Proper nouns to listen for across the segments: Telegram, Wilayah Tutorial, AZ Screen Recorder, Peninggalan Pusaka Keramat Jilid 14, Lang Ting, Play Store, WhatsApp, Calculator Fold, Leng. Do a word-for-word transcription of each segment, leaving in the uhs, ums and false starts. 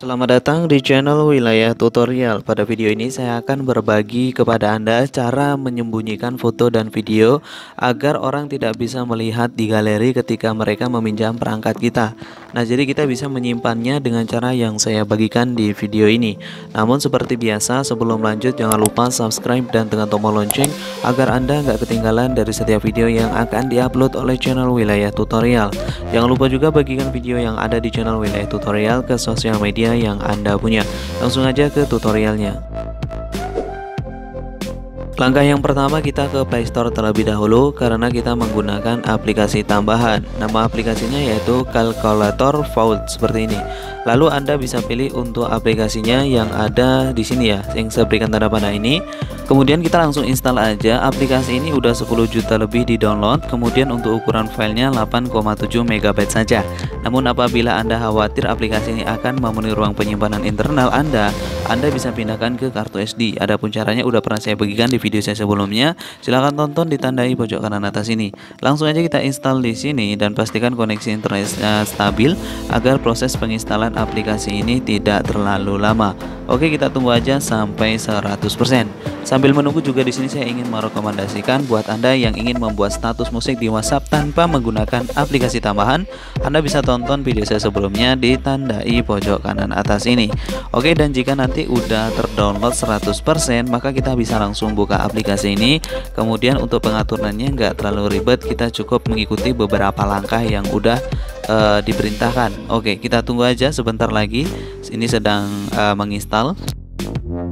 Selamat datang di channel Wilayah Tutorial. Pada video ini saya akan berbagi kepada Anda cara menyembunyikan foto dan video agar orang tidak bisa melihat di galeri ketika mereka meminjam perangkat kita. Nah, jadi kita bisa menyimpannya dengan cara yang saya bagikan di video ini. Namun seperti biasa, sebelum lanjut jangan lupa subscribe dan tekan tombol lonceng agar Anda nggak ketinggalan dari setiap video yang akan diupload oleh channel Wilayah Tutorial. Jangan lupa juga bagikan video yang ada di channel Wilayah Tutorial ke sosial media yang Anda punya. Langsung aja ke tutorialnya. Langkah yang pertama, kita ke Play Store terlebih dahulu karena kita menggunakan aplikasi tambahan. Nama aplikasinya yaitu Calculator Fold seperti ini. Lalu Anda bisa pilih untuk aplikasinya yang ada di sini ya, yang saya berikan tanda panah ini. Kemudian kita langsung install aja. Aplikasi ini udah sepuluh juta lebih di-download. Kemudian untuk ukuran filenya delapan koma tujuh megabyte saja. Namun apabila Anda khawatir aplikasi ini akan memenuhi ruang penyimpanan internal Anda, Anda bisa pindahkan ke kartu S D. Adapun caranya udah pernah saya bagikan di video saya sebelumnya. Silahkan tonton ditandai pojok kanan atas ini. Langsung aja kita install di sini dan pastikan koneksi internetnya stabil agar proses penginstalan aplikasi ini tidak terlalu lama. Oke, kita tunggu aja sampai seratus persen. Sambil menunggu juga di sini saya ingin merekomendasikan buat Anda yang ingin membuat status musik di WhatsApp tanpa menggunakan aplikasi tambahan, Anda bisa tonton video saya sebelumnya ditandai pojok kanan atas ini. Oke, dan jika nanti udah terdownload seratus persen, maka kita bisa langsung buka aplikasi ini. Kemudian untuk pengaturannya nggak terlalu ribet, kita cukup mengikuti beberapa langkah yang udah uh, diperintahkan. Oke, kita tunggu aja sebentar lagi. Ini sedang uh, menginstal.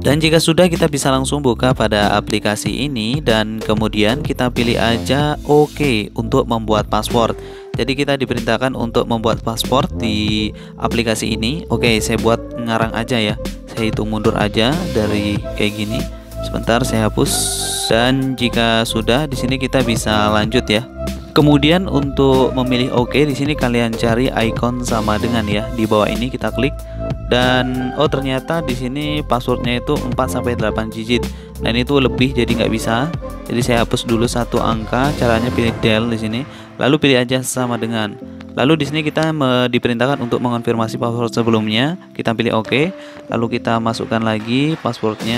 Dan jika sudah, kita bisa langsung buka pada aplikasi ini dan kemudian kita pilih aja oke untuk membuat paspor. Jadi kita diperintahkan untuk membuat paspor di aplikasi ini. Oke, saya buat ngarang aja ya. Saya hitung mundur aja dari kayak gini. Sebentar, saya hapus. Dan jika sudah, di sini kita bisa lanjut ya. Kemudian untuk memilih oke, di sini kalian cari icon sama dengan ya di bawah ini, kita klik. Dan oh ternyata di sini passwordnya itu empat sampai delapan digit. Nah, ini tuh lebih jadi nggak bisa. Jadi saya hapus dulu satu angka. Caranya pilih del di sini, lalu pilih aja sama dengan. Lalu di sini kita diperintahkan untuk mengonfirmasi password sebelumnya. Kita pilih oke, lalu kita masukkan lagi passwordnya.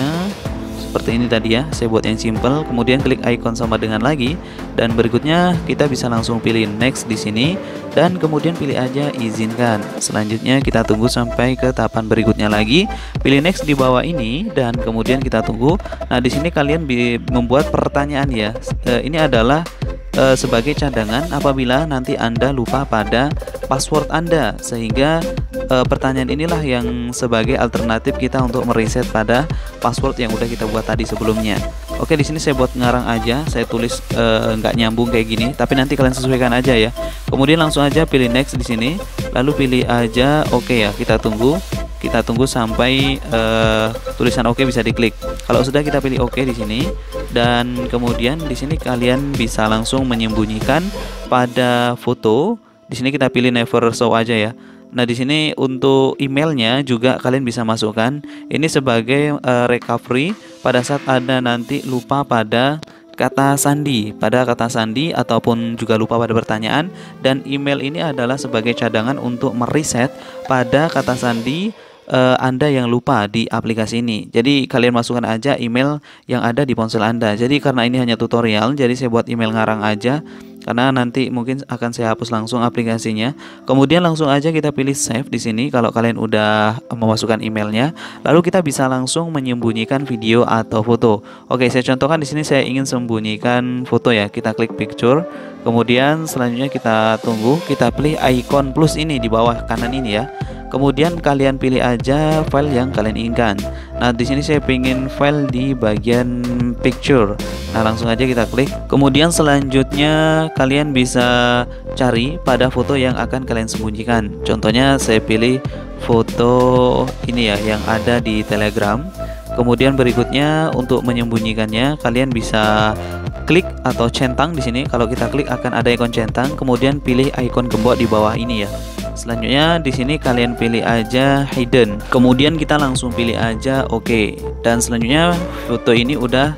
Seperti ini tadi ya, saya buat yang simple. Kemudian klik icon sama dengan lagi, dan berikutnya kita bisa langsung pilih next di sini, dan kemudian pilih aja izinkan. Selanjutnya kita tunggu sampai ke tahapan berikutnya lagi, pilih next di bawah ini, dan kemudian kita tunggu. Nah, di sini kalian membuat pertanyaan ya. E, ini adalah e, sebagai cadangan apabila nanti Anda lupa pada password Anda, sehingga e, pertanyaan inilah yang sebagai alternatif kita untuk mereset pada password yang udah kita buat tadi sebelumnya. Oke, di sini saya buat ngarang aja, saya tulis nggak uh, nyambung kayak gini, tapi nanti kalian sesuaikan aja ya. Kemudian langsung aja pilih next di sini, lalu pilih aja oke ya. Kita tunggu, kita tunggu sampai uh, tulisan oke bisa diklik. Kalau sudah, kita pilih oke di sini, dan kemudian di sini kalian bisa langsung menyembunyikan pada foto. Di sini kita pilih never show aja ya. Nah, di sini untuk emailnya juga kalian bisa masukkan. Ini sebagai uh, recovery pada saat Anda nanti lupa pada kata sandi, pada kata sandi ataupun juga lupa pada pertanyaan. Dan email ini adalah sebagai cadangan untuk mereset pada kata sandi uh, Anda yang lupa di aplikasi ini. Jadi kalian masukkan aja email yang ada di ponsel Anda. Jadi karena ini hanya tutorial, jadi saya buat email ngarang aja, karena nanti mungkin akan saya hapus langsung aplikasinya. Kemudian langsung aja kita pilih save di sini kalau kalian udah memasukkan emailnya. Lalu kita bisa langsung menyembunyikan video atau foto. Oke, saya contohkan di sini saya ingin sembunyikan foto ya. Kita klik picture. Kemudian selanjutnya kita tunggu, kita pilih icon plus ini di bawah kanan ini ya. Kemudian kalian pilih aja file yang kalian inginkan. Nah, di sini saya pengen file di bagian picture. Nah, langsung aja kita klik. Kemudian selanjutnya kalian bisa cari pada foto yang akan kalian sembunyikan. Contohnya saya pilih foto ini ya yang ada di Telegram. Kemudian berikutnya untuk menyembunyikannya kalian bisa klik atau centang di sini. Kalau kita klik akan ada ikon centang. Kemudian pilih ikon gembok di bawah ini ya. Selanjutnya di sini kalian pilih aja hidden. Kemudian kita langsung pilih aja oke. Dan selanjutnya foto ini udah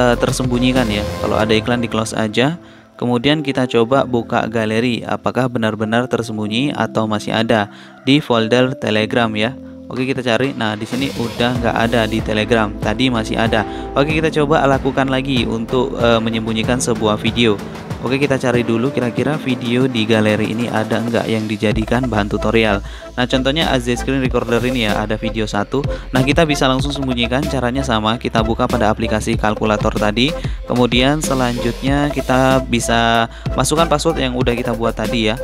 uh, tersembunyikan ya. Kalau ada iklan di close aja. Kemudian kita coba buka galeri, apakah benar-benar tersembunyi atau masih ada di folder Telegram ya. Oke, kita cari. Nah, di sini udah nggak ada di Telegram. Tadi masih ada. Oke, kita coba lakukan lagi untuk e, menyembunyikan sebuah video. Oke, kita cari dulu kira-kira video di galeri ini ada enggak yang dijadikan bahan tutorial. Nah, contohnya A Z Screen Recorder ini ya, ada video satu. Nah, kita bisa langsung sembunyikan, caranya sama, kita buka pada aplikasi kalkulator tadi. Kemudian selanjutnya kita bisa masukkan password yang udah kita buat tadi ya.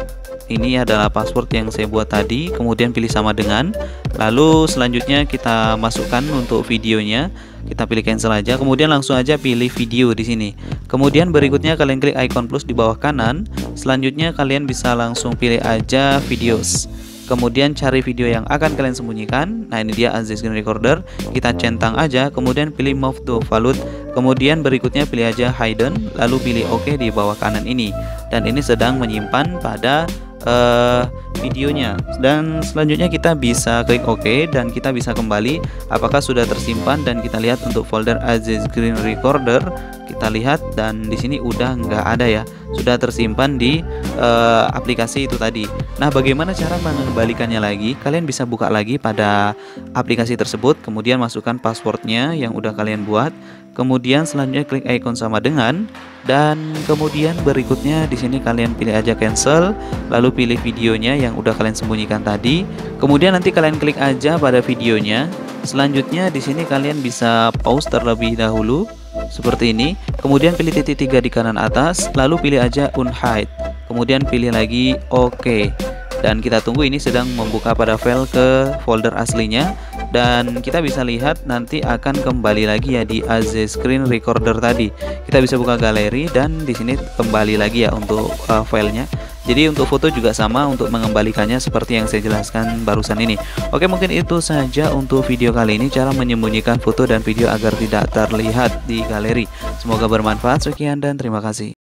Ini adalah password yang saya buat tadi, kemudian pilih sama dengan. Lalu selanjutnya kita masukkan untuk videonya. Kita pilih cancel aja, kemudian langsung aja pilih video di sini. Kemudian berikutnya kalian klik icon plus di bawah kanan. Selanjutnya kalian bisa langsung pilih aja videos. Kemudian cari video yang akan kalian sembunyikan. Nah, ini dia A Z Screen Recorder. Kita centang aja, kemudian pilih move to vault. Kemudian berikutnya pilih aja hidden, lalu pilih oke di bawah kanan ini. Dan ini sedang menyimpan pada Uh, videonya. Dan selanjutnya kita bisa klik OK dan kita bisa kembali apakah sudah tersimpan, dan kita lihat untuk folder A Z Screen Recorder. Kita lihat, dan di sini udah nggak ada ya, sudah tersimpan di uh, aplikasi itu tadi. Nah, bagaimana cara mengembalikannya lagi? Kalian bisa buka lagi pada aplikasi tersebut, kemudian masukkan passwordnya yang udah kalian buat. Kemudian selanjutnya klik icon sama dengan, dan kemudian berikutnya di sini kalian pilih aja cancel, lalu pilih videonya yang udah kalian sembunyikan tadi. Kemudian nanti kalian klik aja pada videonya. Selanjutnya di sini kalian bisa pause terlebih dahulu seperti ini. Kemudian pilih titik tiga di kanan atas, lalu pilih aja unhide. Kemudian pilih lagi oke. Dan kita tunggu, ini sedang membuka pada file ke folder aslinya. Dan kita bisa lihat nanti akan kembali lagi ya di A Z Screen Recorder tadi. Kita bisa buka galeri dan di sini kembali lagi ya untuk uh, filenya. Jadi untuk foto juga sama, untuk mengembalikannya seperti yang saya jelaskan barusan ini. Oke, mungkin itu saja untuk video kali ini, cara menyembunyikan foto dan video agar tidak terlihat di galeri. Semoga bermanfaat. Sekian dan terima kasih.